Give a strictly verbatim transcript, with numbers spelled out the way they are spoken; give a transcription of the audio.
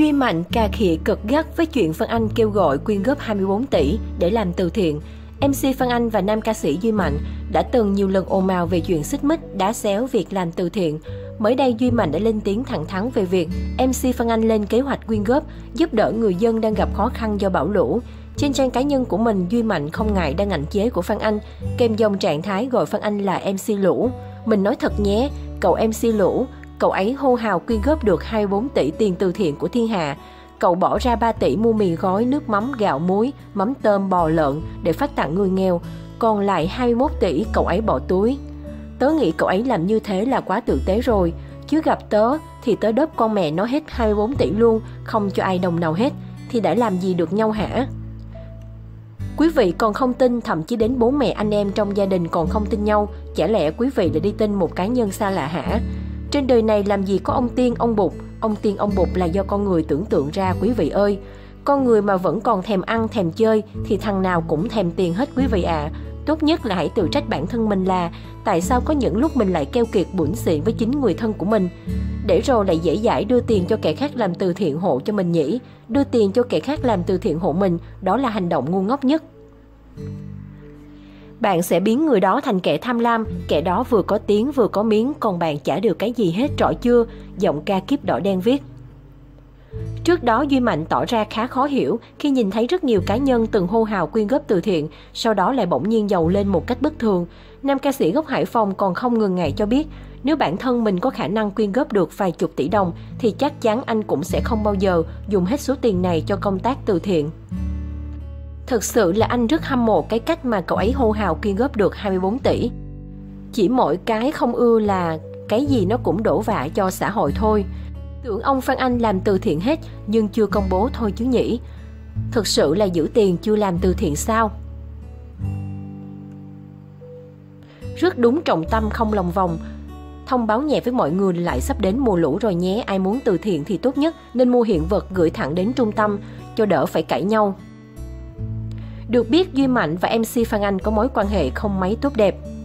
Duy Mạnh cà khịa cực gắt với chuyện Phan Anh kêu gọi quyên góp hai mươi bốn tỷ để làm từ thiện. em xê Phan Anh và nam ca sĩ Duy Mạnh đã từng nhiều lần ồn ào về chuyện xích mích, đá xéo việc làm từ thiện. Mới đây, Duy Mạnh đã lên tiếng thẳng thắn về việc em xê Phan Anh lên kế hoạch quyên góp, giúp đỡ người dân đang gặp khó khăn do bão lũ. Trên trang cá nhân của mình, Duy Mạnh không ngại đăng ảnh chế của Phan Anh, kèm dòng trạng thái gọi Phan Anh là em xê Lũ. Mình nói thật nhé, cậu em xê Lũ, cậu ấy hô hào quyên góp được hai mươi bốn tỷ tiền từ thiện của thiên hạ. Cậu bỏ ra ba tỷ mua mì gói, nước mắm, gạo muối, mắm tôm, bò lợn để phát tặng người nghèo. Còn lại hai mươi mốt tỷ cậu ấy bỏ túi. Tớ nghĩ cậu ấy làm như thế là quá tử tế rồi. Chứ gặp tớ thì tớ đớp con mẹ nó hết hai mươi bốn tỷ luôn, không cho ai đồng nào hết. Thì đã làm gì được nhau hả? Quý vị còn không tin, thậm chí đến bố mẹ anh em trong gia đình còn không tin nhau. Chả lẽ quý vị lại đi tin một cá nhân xa lạ hả? Trên đời này làm gì có ông tiên, ông bụt. Ông tiên ông bụt là do con người tưởng tượng ra quý vị ơi. Con người mà vẫn còn thèm ăn, thèm chơi thì thằng nào cũng thèm tiền hết quý vị ạ. À. Tốt nhất là hãy tự trách bản thân mình là tại sao có những lúc mình lại keo kiệt bủn xỉn với chính người thân của mình. Để rồi lại dễ dãi đưa tiền cho kẻ khác làm từ thiện hộ cho mình nhỉ. Đưa tiền cho kẻ khác làm từ thiện hộ mình, đó là hành động ngu ngốc nhất. Bạn sẽ biến người đó thành kẻ tham lam, kẻ đó vừa có tiếng vừa có miếng, còn bạn chả được cái gì hết rõ chưa, giọng ca kiếp đỏ đen viết. Trước đó, Duy Mạnh tỏ ra khá khó hiểu khi nhìn thấy rất nhiều cá nhân từng hô hào quyên góp từ thiện, sau đó lại bỗng nhiên giàu lên một cách bất thường. Nam ca sĩ gốc Hải Phòng còn không ngần ngại cho biết, nếu bản thân mình có khả năng quyên góp được vài chục tỷ đồng, thì chắc chắn anh cũng sẽ không bao giờ dùng hết số tiền này cho công tác từ thiện. Thật sự là anh rất hâm mộ cái cách mà cậu ấy hô hào quyên góp được hai mươi bốn tỷ. Chỉ mỗi cái không ưa là cái gì nó cũng đổ vạ cho xã hội thôi. Tưởng ông Phan Anh làm từ thiện hết nhưng chưa công bố thôi chứ nhỉ. Thật sự là giữ tiền chưa làm từ thiện sao? Rất đúng trọng tâm không lòng vòng. Thông báo nhẹ với mọi người lại sắp đến mùa lũ rồi nhé. Ai muốn từ thiện thì tốt nhất nên mua hiện vật gửi thẳng đến trung tâm cho đỡ phải cãi nhau. Được biết, Duy Mạnh và em xê Phan Anh có mối quan hệ không mấy tốt đẹp.